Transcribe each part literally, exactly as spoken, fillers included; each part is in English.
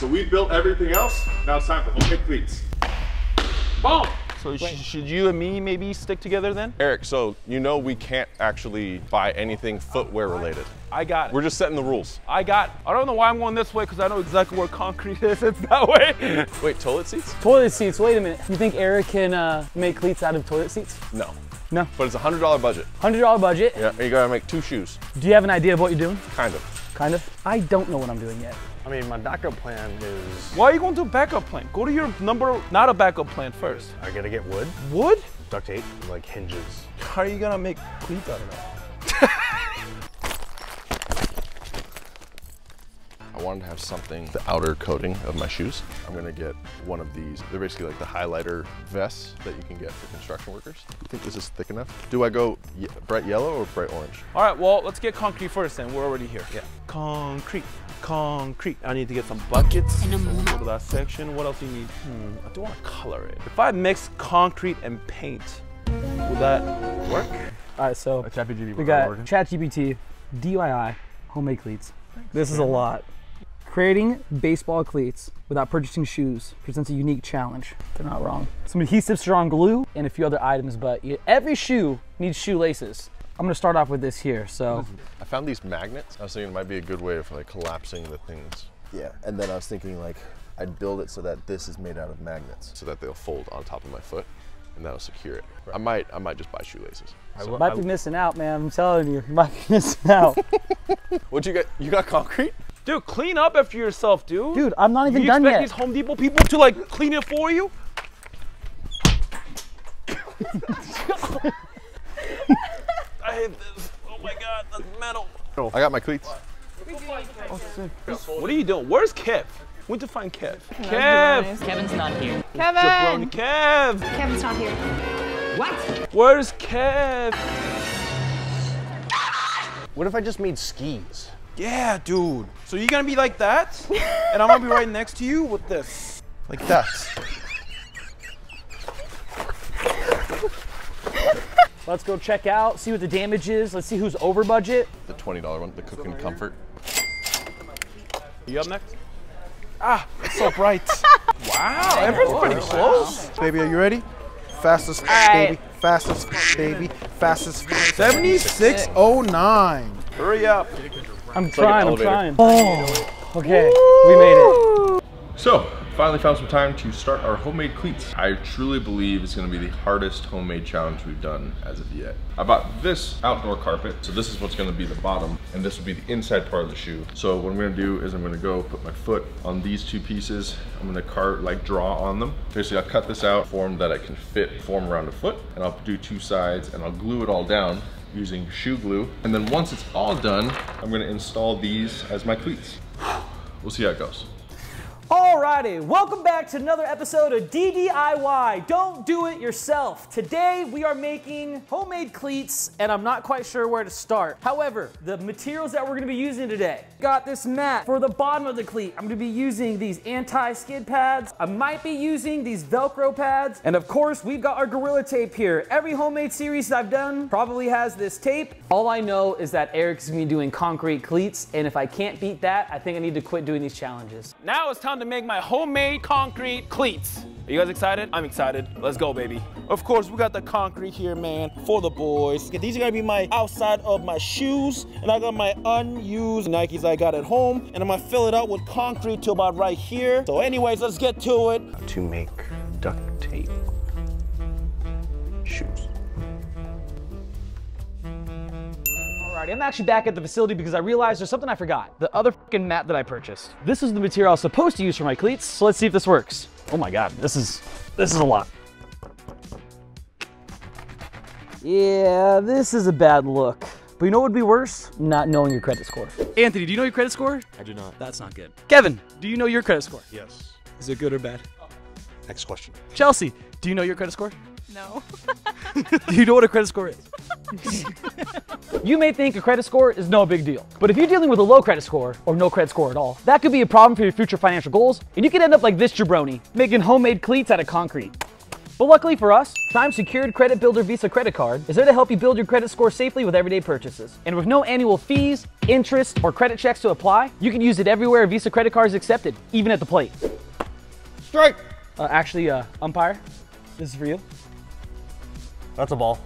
So we built everything else. Now it's time for homemade cleats. Boom! So sh should you and me maybe stick together then? Eric, so you know we can't actually buy anything footwear related. I got it. We're just setting the rules. I got it. I don't know why I'm going this way because I know exactly where concrete is. It's that way. Wait, toilet seats? Toilet seats, wait a minute. You think Eric can uh, make cleats out of toilet seats? No. No. But it's a one hundred dollar budget. one hundred dollar budget? Yeah, you gotta make two shoes. Do you have an idea of what you're doing? Kind of. Kind of? I don't know what I'm doing yet. I mean, my backup plan is... Why are you going to a backup plan? Go to your number, not a backup plan first. I gotta get wood. Wood? Duct tape, like hinges. How are you gonna make cleats out of that? I wanted to have something, the outer coating of my shoes. I'm gonna get one of these. They're basically like the highlighter vests that you can get for construction workers. You think this is thick enough? Do I go ye bright yellow or bright orange? All right, well, let's get concrete first then. We're already here. Yeah. Concrete, concrete. I need to get some buckets. And we'll go to that section. What else do you need? Hmm, I don't wanna color it. If I mix concrete and paint, will that work? All right, so we got ChatGPT, D I Y, homemade cleats. Thanks. This is a lot. Creating baseball cleats without purchasing shoes presents a unique challenge. They're not wrong. Some adhesive strong glue and a few other items, but every shoe needs shoelaces. I'm gonna start off with this here, so. I found these magnets. I was thinking it might be a good way of like collapsing the things. Yeah, and then I was thinking like, I'd build it so that this is made out of magnets. So that they'll fold on top of my foot and that'll secure it. Right. I might I might just buy shoelaces. I so. might I be missing out, man, I'm telling you. You might be missing out. What you got, you got concrete? Dude, clean up after yourself, dude. Dude, I'm not even done yet. You expect these Home Depot people to like clean it for you? I hate this. Oh my God, that's metal. I got my cleats. Oh, sick. What are you doing? Where's Kev? We need to find Kev. Kev! Kevin's not here. Kevin! Kev! Kevin's not here. What? Where's Kev? What if I just made skis? Yeah, dude. So you're gonna be like that, and I'm gonna be right next to you with this. Like that. Let's go check out, see what the damage is. Let's see who's over budget. The twenty dollar one, the Cook and Comfort. You up next? Ah, it's so bright. Wow, everyone's oh, pretty close. Wow. Baby, are you ready? Fastest, right. baby, fastest, baby, fastest. seventy-six oh nine. Hurry up. I'm it's trying, like I'm trying. Oh, okay, Woo! We made it. So, finally found some time to start our homemade cleats. I truly believe it's gonna be the hardest homemade challenge we've done as of yet. I bought this outdoor carpet, so this is what's gonna be the bottom, and this will be the inside part of the shoe. So what I'm gonna do is I'm gonna go put my foot on these two pieces. I'm gonna carve, like draw on them. Basically, I'll cut this out, form that I can fit, form around a foot, and I'll do two sides, and I'll glue it all down using shoe glue. And then once it's all done, I'm gonna install these as my cleats. We'll see how it goes. Alrighty, welcome back to another episode of D D I Y, Don't Do It Yourself. Today we are making homemade cleats and I'm not quite sure where to start. However, the materials that we're gonna be using today, got this mat for the bottom of the cleat. I'm gonna be using these anti-skid pads. I might be using these Velcro pads. And of course, we've got our Gorilla Tape here. Every homemade series that I've done probably has this tape. All I know is that Eric's gonna be doing concrete cleats and if I can't beat that, I think I need to quit doing these challenges. Now it's time to make my homemade concrete cleats. Are you guys excited? I'm excited. Let's go, baby. Of course, we got the concrete here, man, for the boys. These are gonna be my outside of my shoes, and I got my unused Nikes I got at home, and I'm gonna fill it out with concrete to about right here. So anyways, let's get to it. To make duct tape shoes. Alrighty, I'm actually back at the facility because I realized there's something I forgot. The other fucking mat that I purchased. This is the material I was supposed to use for my cleats, so let's see if this works. Oh my God, this is, this is a lot. Yeah, this is a bad look. But you know what would be worse? Not knowing your credit score. Anthony, do you know your credit score? I do not. That's not good. Kevin, do you know your credit score? Yes. Is it good or bad? Next question. Chelsea, do you know your credit score? No. Do you know what a credit score is? You may think a credit score is no big deal, but if you're dealing with a low credit score or no credit score at all, that could be a problem for your future financial goals, and you could end up like this jabroni, making homemade cleats out of concrete. But luckily for us, Chime's Secured Credit Builder Visa Credit Card is there to help you build your credit score safely with everyday purchases. And with no annual fees, interest, or credit checks to apply, you can use it everywhere a Visa credit card is accepted, even at the plate. Strike! Uh, actually, uh, umpire, this is for you. That's a ball.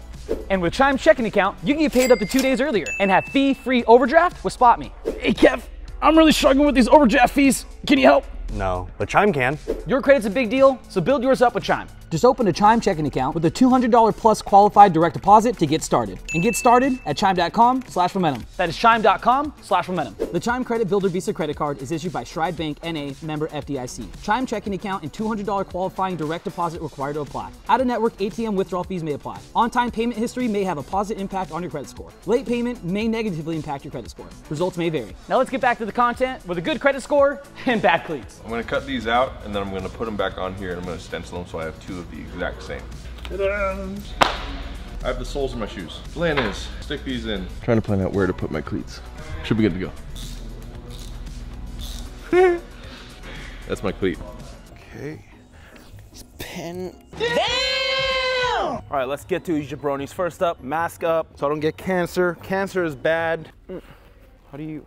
And with Chime's checking account, you can get paid up to two days earlier and have fee-free overdraft with SpotMe. Hey Kev, I'm really struggling with these overdraft fees. Can you help? No, but Chime can. Your credit's a big deal, so build yours up with Chime. Just open a Chime checking account with a two hundred dollars plus qualified direct deposit to get started. And get started at chime.com slash momentum. That is chime.com slash momentum. The Chime Credit Builder Visa Credit Card is issued by Stride Bank N A, member F D I C. Chime checking account and two hundred dollars qualifying direct deposit required to apply. Out-of-network A T M withdrawal fees may apply. On-time payment history may have a positive impact on your credit score. Late payment may negatively impact your credit score. Results may vary. Now let's get back to the content with a good credit score and bad cleats. I'm going to cut these out, and then I'm going to put them back on here, and I'm going to stencil them so I have two of the exact same. I have the soles of my shoes. Plan is, stick these in. Trying to plan out where to put my cleats. Should be good to go. That's my cleat. Okay. It's pen. Damn! All right, let's get to these jabronis. First up, mask up, so I don't get cancer. Cancer is bad. How do you?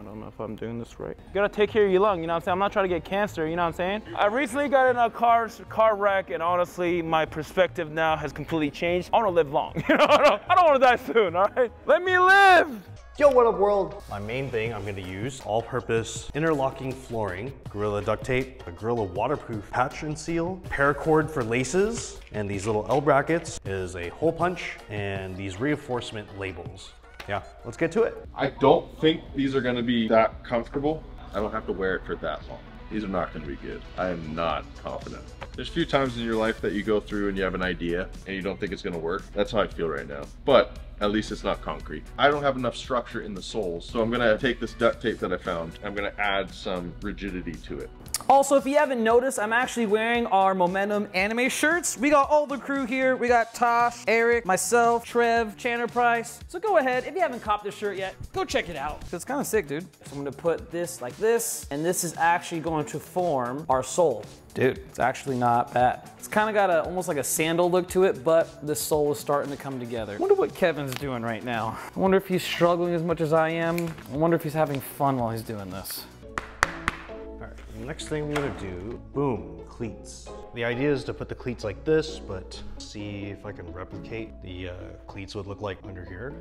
I don't know if I'm doing this right. You gotta take care of your lung, you know what I'm saying? I'm not trying to get cancer, you know what I'm saying? I recently got in a car, car wreck, and honestly, my perspective now has completely changed. I wanna live long, you know? I don't, I don't wanna die soon, all right? Let me live! Yo, what up, world? My main thing I'm gonna use, all-purpose interlocking flooring, Gorilla duct tape, a Gorilla waterproof patch and seal, paracord for laces, and these little L brackets is a hole punch, and these reinforcement labels. Yeah, let's get to it. I don't think these are gonna be that comfortable. I don't have to wear it for that long. These are not gonna be good. I am not confident. There's a few times in your life that you go through and you have an idea and you don't think it's gonna work. That's how I feel right now, but at least it's not concrete. I don't have enough structure in the soles, so I'm gonna take this duct tape that I found. I'm gonna add some rigidity to it. Also, if you haven't noticed, I'm actually wearing our Momentum anime shirts. We got all the crew here. We got Tosh, Eric, myself, Trev, Chandler Price. So go ahead, if you haven't copped this shirt yet, go check it out. It's kind of sick, dude. So I'm gonna put this like this, and this is actually going to form our sole. Dude, it's actually not bad. It's kind of got a, almost like a sandal look to it, but the sole is starting to come together. I wonder what Kevin's doing right now. I wonder if he's struggling as much as I am. I wonder if he's having fun while he's doing this. Next thing I'm gonna do, boom, cleats. The idea is to put the cleats like this, but see if I can replicate the uh, cleats would look like under here.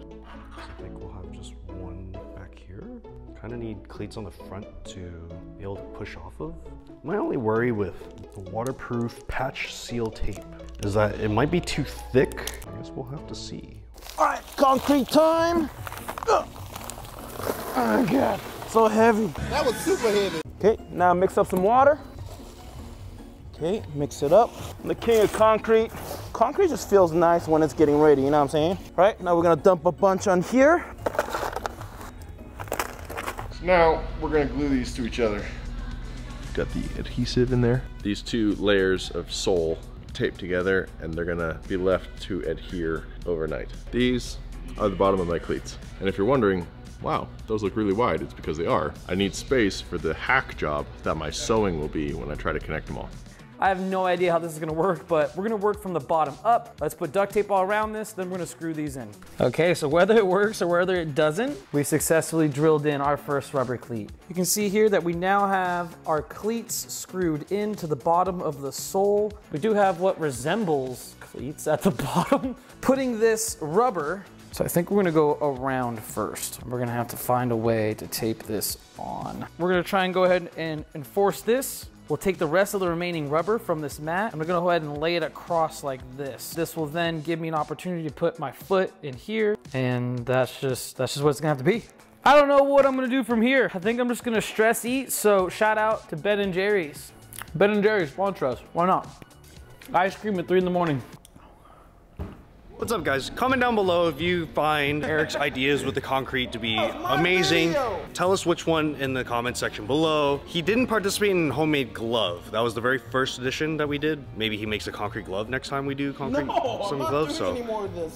I think we'll have just one back here. Kind of need cleats on the front to be able to push off of. My only worry with the waterproof patch seal tape is that it might be too thick. I guess we'll have to see. All right, concrete time. Ugh. Oh my God, so heavy. That was super heavy. Okay, now mix up some water. Okay, mix it up. I'm the king of concrete. Concrete just feels nice when it's getting ready, you know what I'm saying? All right, now we're gonna dump a bunch on here. So now we're gonna glue these to each other. Got the adhesive in there. These two layers of sole taped together, and they're gonna be left to adhere overnight. These are the bottom of my cleats. And if you're wondering, wow, those look really wide, it's because they are. I need space for the hack job that my sewing will be when I try to connect them all. I have no idea how this is gonna work, but we're gonna work from the bottom up. Let's put duct tape all around this, then we're gonna screw these in. Okay, so whether it works or whether it doesn't, we successfully drilled in our first rubber cleat. You can see here that we now have our cleats screwed into the bottom of the sole. We do have what resembles cleats at the bottom. Putting this rubber, so I think we're gonna go around first. We're gonna have to find a way to tape this on. We're gonna try and go ahead and enforce this. We'll take the rest of the remaining rubber from this mat, and we're gonna go ahead and lay it across like this. This will then give me an opportunity to put my foot in here, and that's just, that's just what it's gonna have to be. I don't know what I'm gonna do from here. I think I'm just gonna stress eat, so shout out to Ben and Jerry's. Ben and Jerry's, sponsor us, why not? Ice cream at three in the morning. What's up, guys? Comment down below if you find Eric's ideas with the concrete to be amazing. Video. Tell us which one in the comment section below. He didn't participate in homemade glove. That was the very first edition that we did. Maybe he makes a concrete glove next time we do concrete no, some gloves. So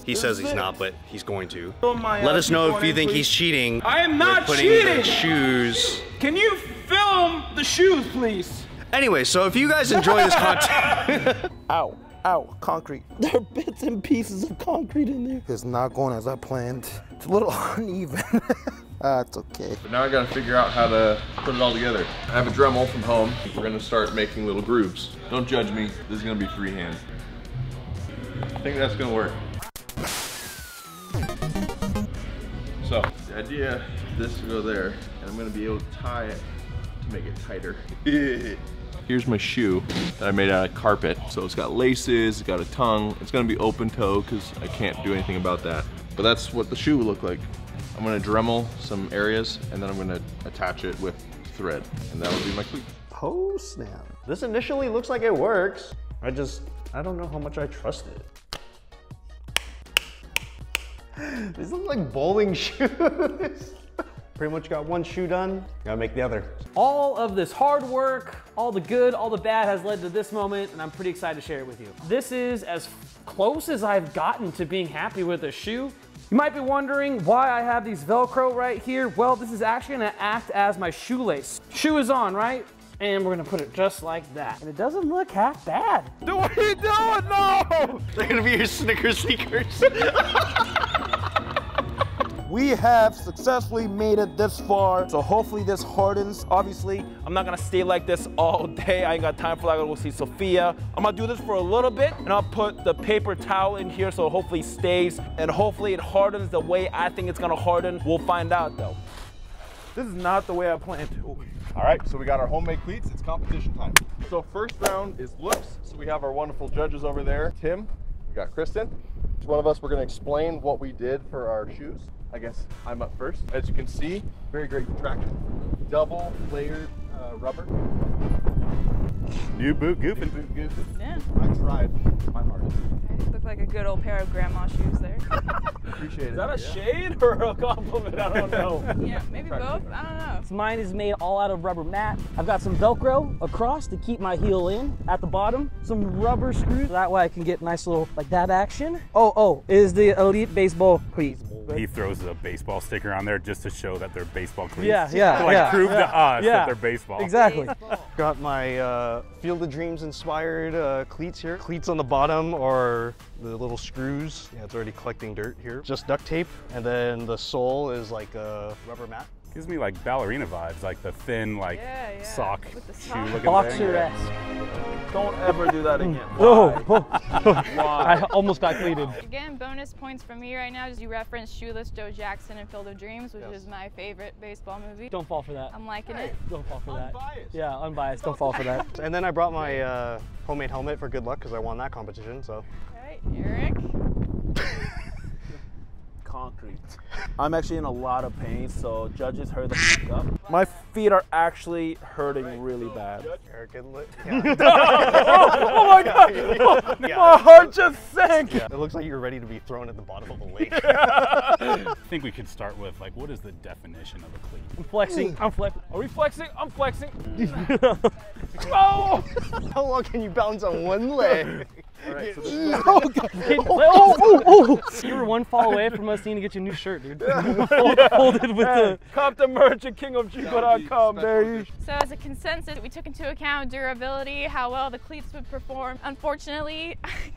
he this says he's it. not, but he's going to. Oh my, Let uh, us know if you think please. he's cheating. I am not putting cheating. The shoes. Can you film the shoes, please? Anyway, so if you guys enjoy this content, ow. out concrete. There are bits and pieces of concrete in there. It's not going as I planned. It's a little uneven. That's uh, okay. But now I gotta figure out how to put it all together. I have a Dremel from home. We're gonna start making little grooves. Don't judge me. This is gonna be freehand. I think that's gonna work. So, the idea, this will go there, and I'm gonna be able to tie it to make it tighter. Here's my shoe that I made out of carpet. So it's got laces, it's got a tongue. It's gonna be open toe, because I can't do anything about that. But that's what the shoe will look like. I'm gonna Dremel some areas, and then I'm gonna attach it with thread. And that'll be my cleat. Oh snap. This initially looks like it works. I just, I don't know how much I trust it. These look like bowling shoes. Pretty much got one shoe done, gotta make the other. All of this hard work, all the good, all the bad has led to this moment, and I'm pretty excited to share it with you. This is as close as I've gotten to being happy with a shoe. You might be wondering why I have these Velcro right here. Well, this is actually gonna act as my shoelace. Shoe is on, right? And we're gonna put it just like that. And it doesn't look half bad. Dude, what are you doing? No! They're gonna be your Snickers sneakers. We have successfully made it this far, so hopefully this hardens. Obviously, I'm not gonna stay like this all day. I ain't got time for that. I gotta go see Sophia. I'm gonna do this for a little bit, and I'll put the paper towel in here so it hopefully stays, and hopefully it hardens the way I think it's gonna harden. We'll find out, though. This is not the way I planned it. Ooh. All right, so we got our homemade cleats. It's competition time. So first round is looks. So we have our wonderful judges over there. Tim, we got Kristen. Each one of us, we're gonna explain what we did for our shoes. I guess I'm up first. As you can see, very great traction. Double layered uh, rubber. New boot goofing. New boot goofing. Yeah. I tried my hardest. Okay, looked like a good old pair of grandma shoes there. Appreciate it. Is that a yeah. shade or a compliment? I don't know. Yeah, maybe both. I don't know. So mine is made all out of rubber mat. I've got some Velcro across to keep my heel in at the bottom. Some rubber screws. That way I can get nice little like that action. Oh, oh, is the Elite baseball cleats. He throws a baseball sticker on there just to show that they're baseball cleats. Yeah, yeah, to, like yeah, prove yeah, to us yeah. that they're baseball. Exactly. Baseball. Got my uh, Field of Dreams inspired uh, cleats here. Cleats on the bottom are the little screws. Yeah, it's already collecting dirt here. Just duct tape, and then the sole is like a rubber mat. Gives me like ballerina vibes, like the thin like yeah, yeah. sock, the sock shoe looking boxer-esque. Don't ever do that again. Why? Oh, oh. Why? I almost got cleated. Again, bonus points for me right now is you referenced Shoeless Joe Jackson in Field of Dreams, which yes. is my favorite baseball movie. Don't fall for that. I'm liking hey, it. Don't fall for unbiased. that. Yeah, unbiased. Don't fall for that. And then I brought my uh, homemade helmet for good luck because I won that competition. So. Okay, Eric. Concrete. I'm actually in a lot of pain, so judges hurry the f up. My feet are actually hurting right, really so bad. Eric and Lick. Yeah. oh, oh my god! Oh, yeah. My heart just sank! Yeah. It looks like you're ready to be thrown at the bottom of a lake. I think we could start with, like, what is the definition of a cleat? I'm flexing. I'm flexing. Are we flexing? I'm flexing. oh! How long can you bounce on one leg? All right, so no. okay. oh, oh, oh, oh. You were one fall away from us needing to get you a new shirt, dude. Yeah. Fold, yeah. Folded with hey, the... Come to merch at king of chico dot com, baby. So as a consensus, we took into account durability, how well the cleats would perform. Unfortunately,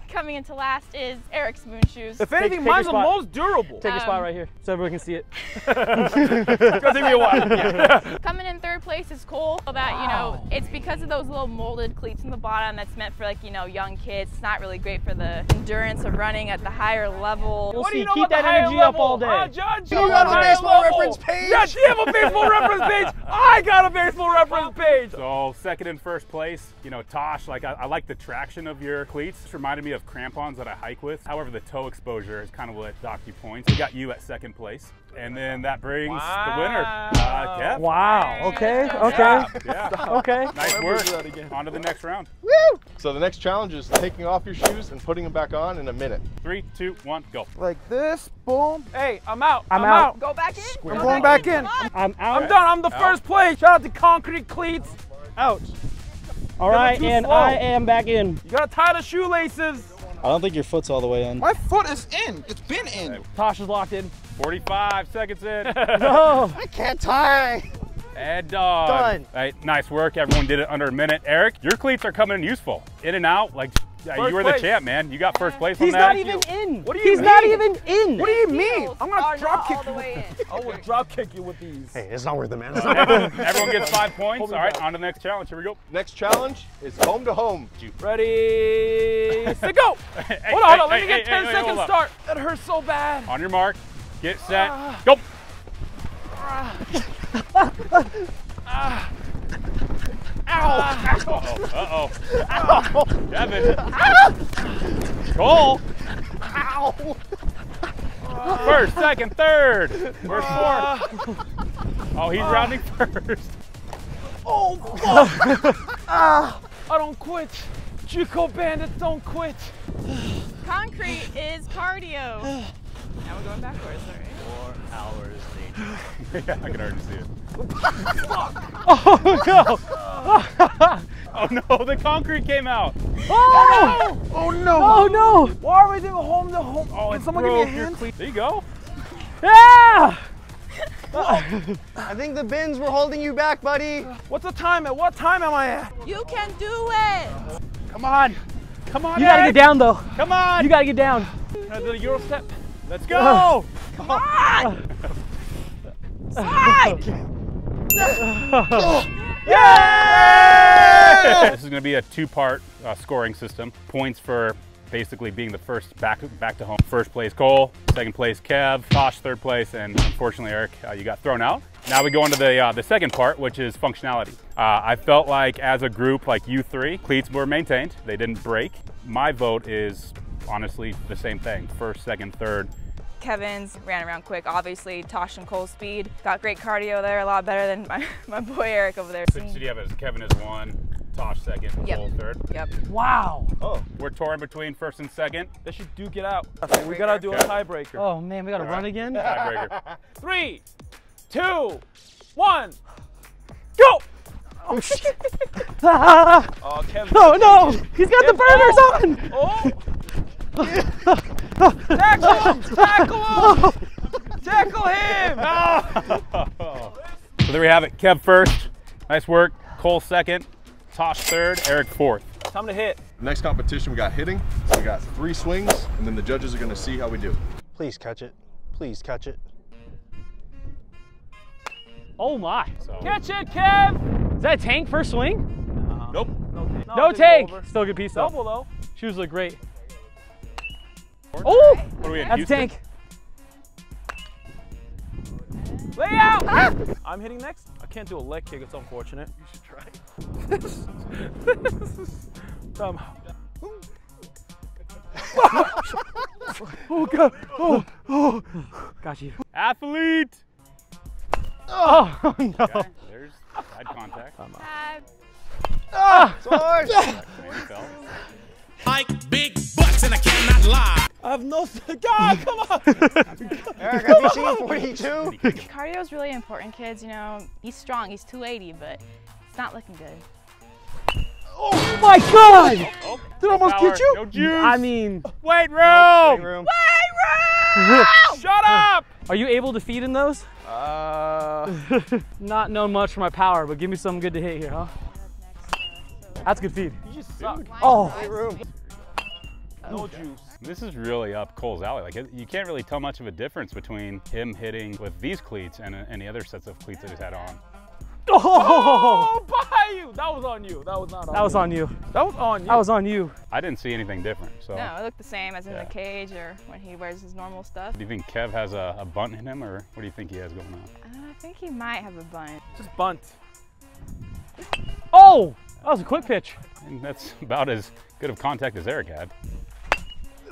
coming into last is Eric's moon shoes. If anything, take, take mine's the most durable. Take um, a spot right here so everyone can see it. It's gonna take me a while. Yeah. Coming in third place is cool. So that, wow. you know, it's because of those little molded cleats in the bottom that's meant for like, you know, young kids. It's not really great for the endurance of running at the higher level. We'll what see, do you know keep that energy level? Up all day. I judge you you got a baseball level. reference page. Yes, you have a baseball reference page. I got a baseball reference page. So second and first place, you know, Tosh, like I, I like the traction of your cleats. This reminded me of crampons that I hike with. However, the toe exposure is kind of what docked you points. We got you at second place. And then that brings wow. the winner, uh, Kev. Wow, okay, okay. Yeah, yeah. okay. Nice work, again. On to the next round. Woo! So the next challenge is taking off your shoes and putting them back on in a minute. Three, two, one, go. Like this, boom. Hey, I'm out, I'm, I'm out. out. Go back in. Square. I'm going back in. Back in. I'm out. I'm done, I'm the out. first place. Shout out to Concrete Cleats. Ouch. All right, and slow. I am back in. You gotta tie the shoelaces. I don't think your foot's all the way in. My foot is in, it's been in. Right. Tosh is locked in. forty-five seconds in. no, I can't tie. And dog. Done. All right, nice work, everyone did it under a minute. Eric, your cleats are coming in useful. In and out, like Yeah, you were the champ, man. You got first place He's on that. He's not even in. What do you He's mean? not even in. What do you mean? I'm going to drop kick you. I will drop kick you with these. Hey, it's not worth it, man. Everyone, everyone gets five points. All right, on to the next challenge. Here we go. Next challenge is home to home. Ready, set, go. Hey, hold on, hey, hold on. Hey, let me hey, get hey, ten hey, seconds start. That hurts so bad. On your mark, get set, uh, go. Uh, uh, Ow! Uh-oh. Uh-oh. Ow! Devin. Ow! Cole. Ow! First, second, third. First, uh. fourth. Oh, he's uh. rounding first. Oh, fuck. uh. I don't quit. Juco bandits don't quit. Concrete is cardio. Now we're going backwards, all right? Four hours later. Yeah, I can already see it. Fuck! Oh, no. Oh no, the concrete came out. Oh no! Oh no! Oh no! Why are we doing home to home? Oh, Can someone broke. give me a hand? There you go. Yeah! I think the bins were holding you back, buddy. What's the time? At what time am I at? You can do it! Come on! Come on! You Ed. gotta get down though. Come on! You gotta get down. Another Euro step. Let's go! Uh, Come on! Uh, Slide! Yeah! This is going to be a two-part uh, scoring system. Points for basically being the first back back to home. First place, Cole. Second place, Kev. Tosh, third place, and unfortunately, Eric, uh, you got thrown out. Now we go into the uh, the second part, which is functionality. Uh, I felt like as a group, like you three, cleats were maintained. They didn't break. My vote is honestly the same thing: first, second, third. Kevin's ran around quick, obviously. Tosh and Cole's speed. Got great cardio there, a lot better than my, my boy Eric over there. So, so you have it as Kevin is one, Tosh second, yep. Cole third. Yep. Wow. Oh, we're torn between first and second. They should duke it out. Tiebreaker. We gotta do okay. a tiebreaker. Oh man, we gotta All run right. again? Tiebreaker. Three, two, one, go! Oh shit. Oh, Kevin. No, no! He's got Kevin. the burners oh. on! Oh! Tackle him! Tackle him! Tackle him! Oh. So there we have it. Kev first. Nice work. Cole second. Tosh third. Eric fourth. Time to hit. Next competition, we got hitting. So we got three swings, and then the judges are going to see how we do. Please catch it. Please catch it. Oh my! So. Catch it, Kev! Is that a tank first swing? Uh, nope. No tank. No, no tank. Still a good piece Double, though. Shoes look great. Oh, what are we in, that's Houston? Tank. Lay out! Ah! I'm hitting next. I can't do a leg kick, it's unfortunate. You should try. This, this is dumb. Oh, God. Oh, oh. Got you. Athlete! Oh, no. Okay, there's side contact. I'm ah! Like big butts, and I cannot lie. I have no God, come on! Eric, have you seen forty-two? Cardio is really important, kids. You know, he's strong. He's two eighty, but it's not looking good. Oh my God! Oh, oh. Did I almost Power. get you? No juice. I mean, wait room. No, room. Wait room. Shut up! Are you able to feed in those? Uh, not known much for my power, but give me something good to hit here, huh? That's good feed. You just suck. Oh. Wait room. No juice. This is really up Cole's alley. Like, you can't really tell much of a difference between him hitting with these cleats and any other sets of cleats that he's had on. Oh, oh by you! That was on you. That was not on. That was you. on you. That was on you. That was on you. I didn't see anything different. So no, it looked the same as in yeah. the cage or when he wears his normal stuff. Do you think Kev has a, a bunt in him, or what do you think he has going on? Uh, I think he might have a bunt. Just bunt. Oh, that was a quick pitch. And that's about as good of contact as Eric had.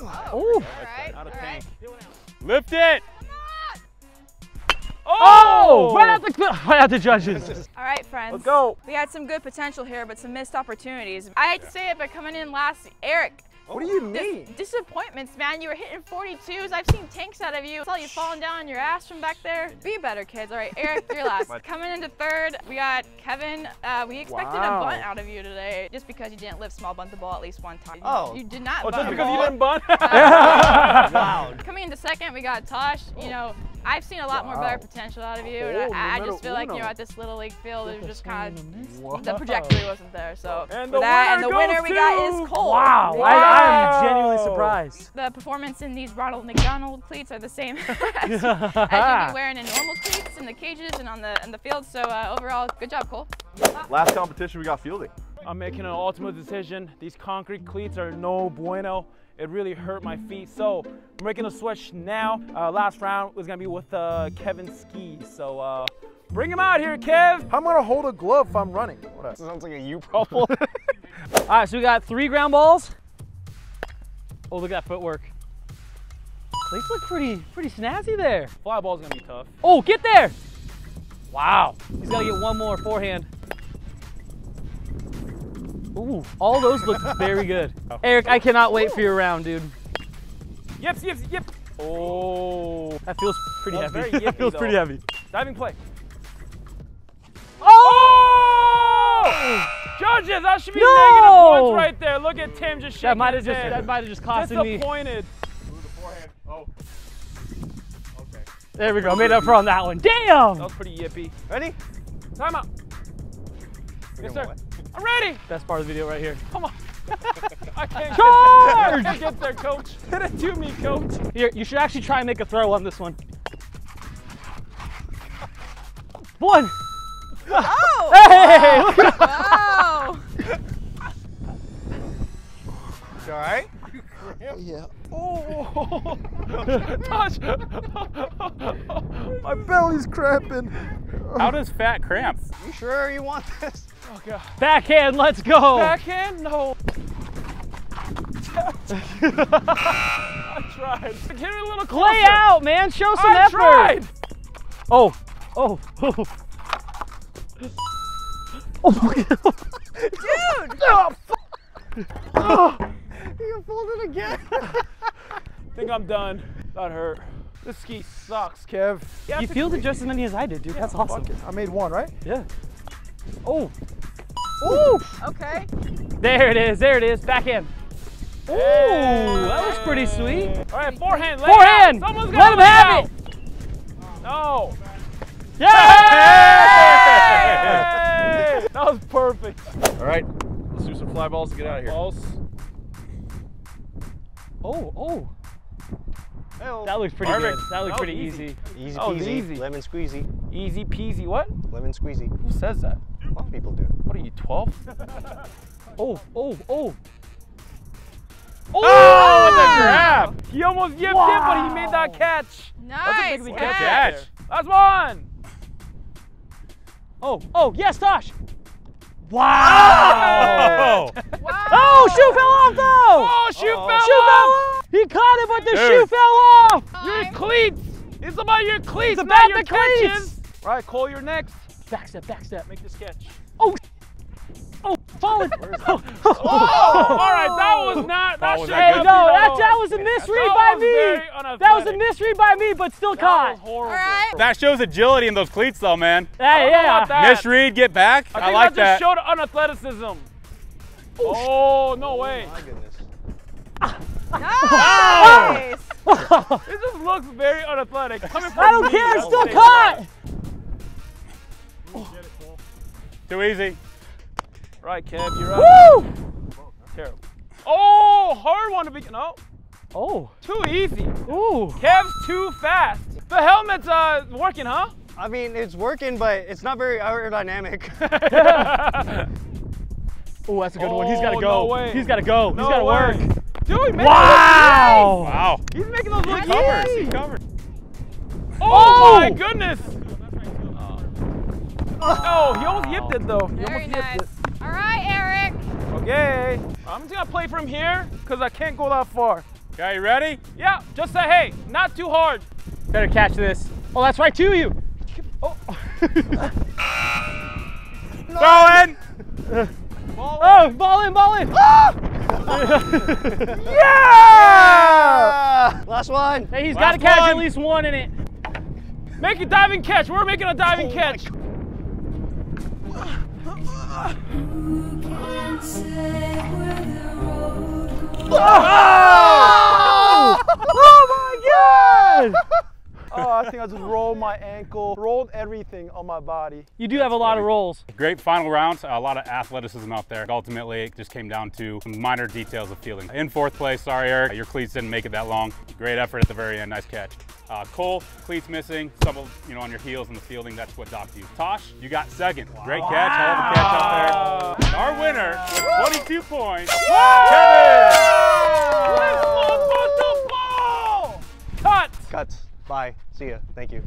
Oh, right, out of tank. Right. Lift it! Oh! oh right, out the, right out the judges. All right, friends. Let's go. We had some good potential here, but some missed opportunities. I hate yeah. to say it, but coming in last, Eric. What do you mean? Dis disappointments, man. You were hitting forty-twos. I've seen tanks out of you. I saw you falling down on your ass from back there. Be better, kids. All right, Eric, you're last. Coming into third, we got Kevin. Uh, we expected wow. a bunt out of you today, just because you didn't lift small bunt the ball at least one time. Oh. You did not oh, bunt just because ball. you didn't bunt? Uh, wow. Coming into second, we got Tosh. You know, I've seen a lot wow. more better potential out of you. And oh, I, I just feel uno. like, you know, at this Little League field, it was just kind of, wow. the trajectory wasn't there. So and the that and the winner we got is Cole. Wow, wow. I, I'm genuinely surprised. The performance in these Ronald McDonald cleats are the same as, as you'd be wearing in normal cleats in the cages and on the, in the field. So uh, overall, good job, Cole. Last competition, we got fielding. I'm making an ultimate decision. These concrete cleats are no bueno. It really hurt my feet, so I'm making a switch now. Uh, last round was gonna be with uh, Kevin Ski, so uh, bring him out here, Kev. I'm gonna hold a glove if I'm running. That sounds like a you problem. All right, so we got three ground balls. Oh, look at that footwork. They look pretty, pretty snazzy there. Fly ball's gonna be tough. Oh, get there! Wow, he's gotta get one more forehand. Ooh, all those look very good. Oh. Eric, I cannot wait for your round, dude. Yep, yep, yep. Oh. That feels pretty well, heavy. Yippy, that feels though. pretty heavy. Diving play. Oh! Oh! Judges, that should be no! negative points right there. Look at Tim just shaking his head. That might have just cost me. Disappointed. Ooh, the forehand. Oh. Okay. There we go. Made up for on that one. Damn! That was pretty yippy. Ready? Time out. Yes, sir. I'm ready. Best part of the video right here. Come on. I can't Charge! Get there. I can't get there, coach. Hit it to me, coach. Here, you should actually try and make a throw on this one. One. Oh! Hey! Wow. Wow. You all right? Yeah. Oh! Gosh. My belly's cramping. How does fat cramp? You sure you want this? Oh God. Backhand, let's go. Backhand? No. I tried. Get it a little closer. Play out, man. Show some I effort. Tried. Oh, oh, oh. Oh my God. Dude. Oh, oh. You folded again. I think I'm done. That hurt. This ski sucks, Kev. You, you fielded just as many as I did, dude. Yeah, that's awesome. Bucket. I made one, right? Yeah. Oh. Ooh. Okay. There it is. There it is. Backhand. Ooh. Hey. That was pretty sweet. All right. Forehand. Let forehand. Someone's got let him have it. No. Yeah. Hey. That was perfect. All right. Let's do some fly balls to get out of here. Balls. Oh. Oh. Hello. That looks pretty Perfect. good. That looks oh, pretty easy. Easy, easy peasy. Oh, easy. Lemon squeezy. Easy peasy what? Lemon squeezy. Who says that? A lot of people do. What are you, twelve? Oh, oh, oh. Oh, oh what a grab. He almost yipped wow. it, but he made that catch. Nice. That's a big catch. catch. That's one. Oh, oh, yes, Tosh. Wow. Oh, wow. Oh, shoe fell off, though. Oh, shoe uh -oh. fell shoe off. Fell He caught it, but the Dude. shoe fell off! Your cleats! It's about your cleats, it's about not the your cleats! All right, Cole, you're next. Back step, back step. Make this catch. Oh! Oh, falling! Oh. Oh. Oh. All right, that was not... That, was that, no, that, that was a misread by me! That was a misread by me, but still that caught. Was horrible. All right. That shows agility in those cleats, though, man. Hey, yeah. Misread, get back. I, I like that. that just showed unathleticism. Oh, oh no way. Oh, my goodness. Ah. Nice! Oh. It just looks very unathletic. Coming from I don't me, care, it's still caught! Oh. Too easy. Right, Kev, you're up. Woo! Terrible. Oh, hard one to be. No. Oh. Too easy. Ooh. Kev's too fast. The helmet's uh, working, huh? I mean, it's working, but it's not very aerodynamic. Oh, that's a good oh, one. He's got to go. No He's got to go. No He's got to work. Dude, he wow! Wow! He's making those little covers. He covered. Oh, oh my goodness! Oh, he almost yipped it though. He Very nice. It. All right, Eric. Okay. I'm just gonna play from here because I can't go that far. Okay, you ready? Yeah. Just say hey, not too hard. Better catch this. Oh, that's right to you. Oh. Ball in. Ball in. Oh, ball in, ball in. Ah! yeah! yeah! Last one. Hey, he's got to catch one. at least one in it. Make a diving catch. We're making a diving oh catch. Oh! Oh my God! Oh, I think I just rolled my ankle, rolled everything on my body. You do That's have a lot funny. of rolls. Great final round, a lot of athleticism out there. Ultimately, it just came down to some minor details of fielding. In fourth place, sorry Eric, your cleats didn't make it that long. Great effort at the very end, nice catch. Uh, Cole, cleats missing, stumbled you know, on your heels in the fielding, that's what docked you. Tosh, you got second. Wow. Great catch, hell of a catch out there. And our winner with twenty-two points, Kevin! Cut! Cuts. Bye. See ya. Thank you.